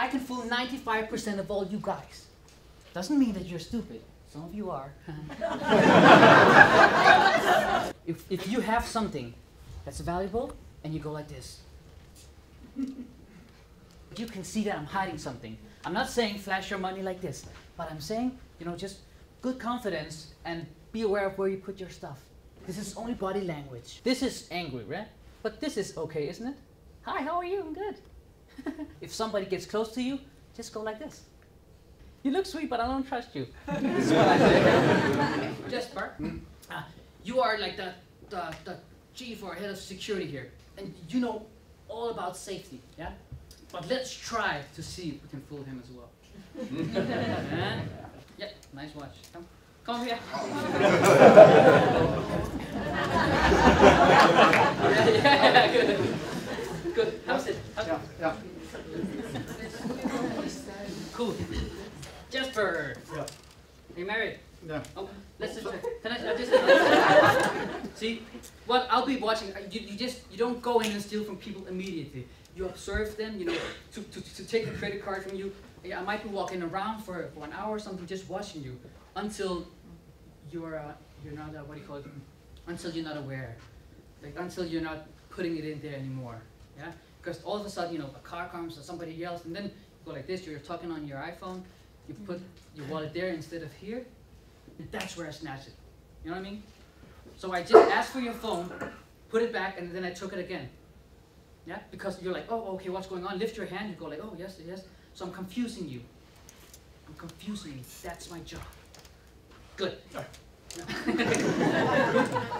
I can fool 95% of all you guys. Doesn't mean that you're stupid. Some of you are. If you have something that's valuable and you go like this, you can see that I'm hiding something. I'm not saying flash your money like this, but I'm saying, you know, just good confidence and be aware of where you put your stuff. This is only body language. This is angry, right? But this is okay, isn't it? Hi, how are you? I'm good. If somebody gets close to you, just go like this. You look sweet, but I don't trust you. That's what I say. Jesper, you are like the chief or head of security here, and you know all about safety, yeah? But let's try to see if we can fool him as well. Yeah, nice watch. Come here. Yeah, good. Good. How's it? Yeah. Cool. Jesper. Yeah. Are you married? Yeah. Oh, let's just check. Can I just see? What I'll be watching. You don't go in and steal from people immediately. You observe them. You know, to take a credit card from you. I might be walking around for an hour or something, just watching you until you're not what do you call it? Until you're not aware, like until you're not putting it in there anymore. Yeah, because all of a sudden, you know, a car comes or somebody yells, and then you go like this. You're talking on your iPhone. You put your wallet there instead of here. That's where I snatched it. You know what I mean? So I just asked for your phone, put it back, and then I took it again. Yeah, because you're like, oh, okay, what's going on? Lift your hand. You go like, oh, yes, yes. So I'm confusing you. I'm confusing you. That's my job. Good. Sorry.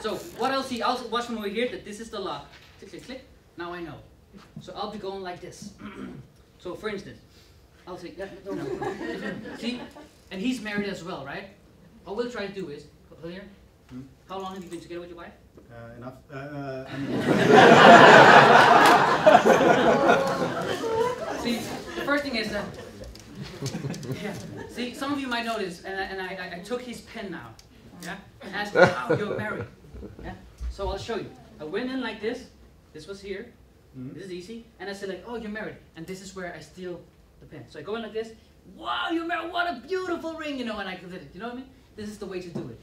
So what else? I'll watch from over here that this is the lock. Click, click, click. Now I know. So I'll be going like this. So for instance, I'll say, yeah, no. See? And he's married as well, right? What we'll try to do is, here. How long have you been together with your wife? Enough. The first thing is that, yeah. See, some of you might notice, and I took his pen now, yeah, and asked him, how you're married, yeah? So I'll show you. I went in like this, this was here, this is easy, and I said like, oh, you're married, and this is where I steal the pen. So I go in like this, wow, you're married, what a beautiful ring, you know, and I did it, you know what I mean? This is the way to do it.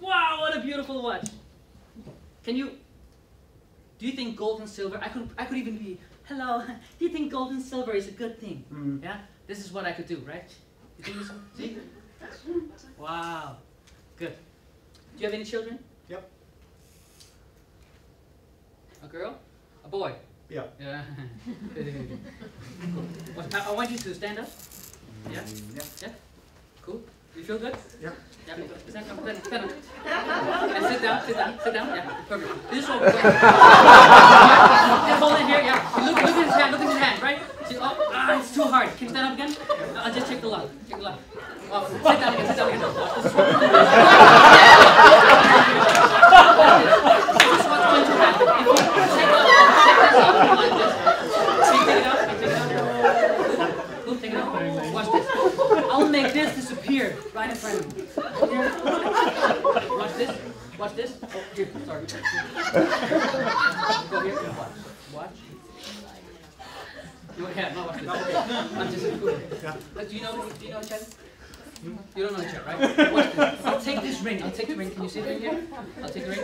Wow, what a beautiful watch. Do you think gold and silver, I could even be, hello, do you think gold and silver is a good thing? Yeah, this is what I could do, right? You think this, see? Wow, good. Do you have any children? Yep. A girl? A boy? Yeah. Yeah. Cool. I want you to stand up. Yeah? Yeah. Yeah? Cool. You feel good? Yeah. Yeah. And sit down, sit down, sit down. Yeah, perfect. This is what we're going to do. Yeah, hold it here, yeah. Look at his hand, right? See, oh, it's too hard. Can you stand up again? I'll just check the lock. Check the lock. Oh, sit down again, sit down again. This is what we're going to do. This is what's going to happen. If you check this up, like this. See, take it out, take it out. Watch this. I'll make this disappear right in front of me. Watch this. Watch this. Oh, here. Sorry. Go here. Watch. Watch. You have not watched this. I'm just cool. But do you know each other? You don't know each other, right? Watch this. I'll take this ring. I'll take the ring. Can you see the ring here? I'll take the ring.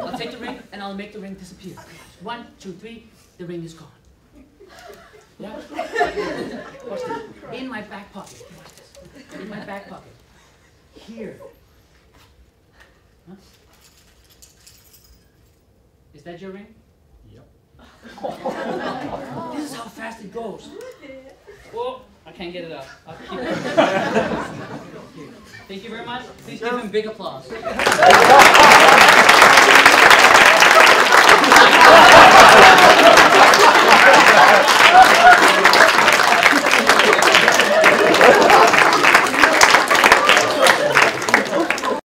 I'll take the ring and I'll make the ring disappear. 1, 2, 3. The ring is gone. Yeah. Watch this. In my back pocket. Watch this. In my back pocket. Here. Huh? Is that your ring? Yep. This is how fast it goes. Whoa! I can't get it up. I'll keep it. Thank you very much. Please give him big applause.